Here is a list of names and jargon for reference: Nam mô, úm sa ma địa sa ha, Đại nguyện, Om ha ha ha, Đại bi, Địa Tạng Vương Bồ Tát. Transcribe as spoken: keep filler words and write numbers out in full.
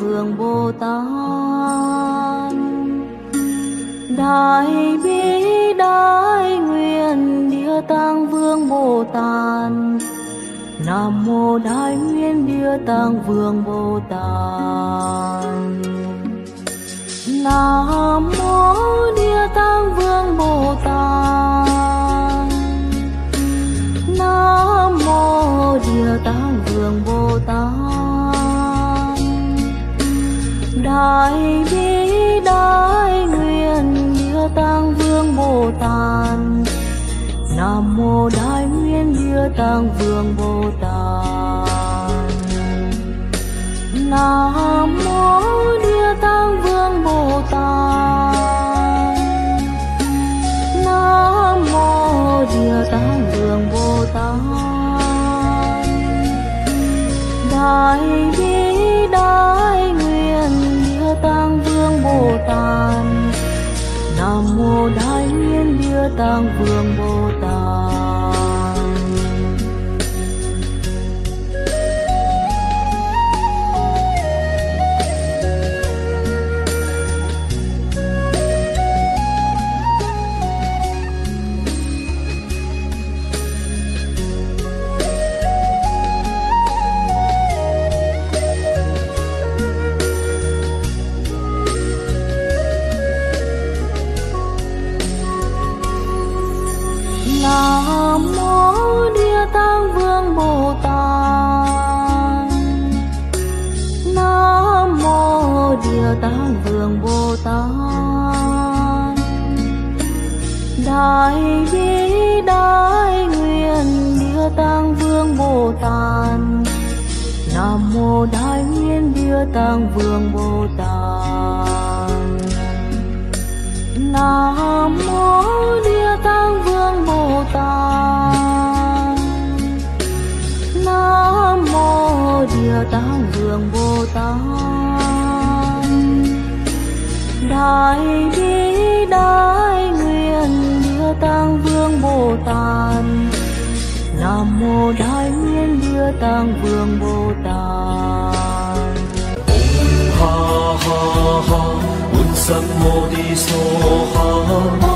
Vương Bồ Tát. Đại bi đại nguyện Địa Tạng Vương Bồ Tát. Nam mô Đại nguyện Địa Tạng Vương Bồ Tát. Nam mô Địa Tạng Vương Bồ Tát. Nam mô Địa Tạng Vương Bồ Tát. Đại bi đại nguyện Địa Tạng Vương Bồ Tát. Nam mô Đại nguyện Địa Tạng Vương Bồ Tát. Nam mô Địa Tạng Vương Bồ Tát. Nam mô Địa Tạng Vương Bồ Tát. Đại bi đại nguyện Địa Tạng Vương Bồ Tát. Nam mô Đại nguyện Địa Tạng Vương Bồ Tát. Nam mô Địa Tạng Vương Bồ Tát. Nam mô Địa Tạng Vương Bồ Tát. Đại bi đại nguyện Địa Tạng Vương Bồ Tát. Nam mô Đại nguyện Địa Tạng Vương Bồ Tát. Nam mô Địa Tạng Vương Bồ Tát. Nam mô Địa Tạng Vương Bồ Tát. Đại bi đại nguyện Địa Tạng Vương Bồ Tát. Nam mô Đại nguyện Địa Tạng Vương Bồ Tát. Om ha ha ha, úm sa ma địa sa ha.